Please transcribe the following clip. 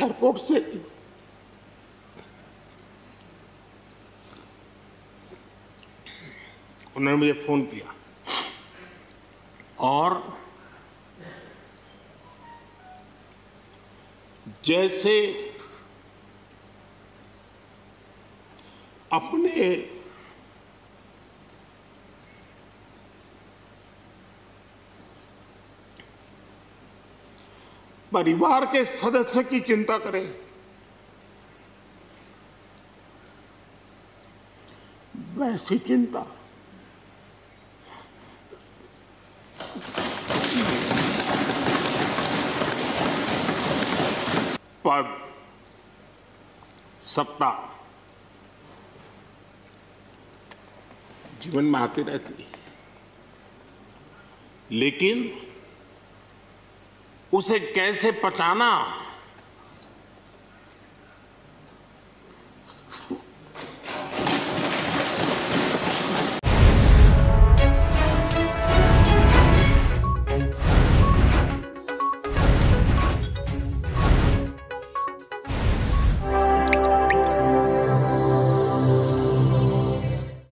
airport से उन्होंने मुझे फ़ोन किया और जैसे अपने परिवार के सदस्य की चिंता करें, वैसी चिंता पद सत्ता जीवन में आती रहती है, लेकिन उसे कैसे पचाना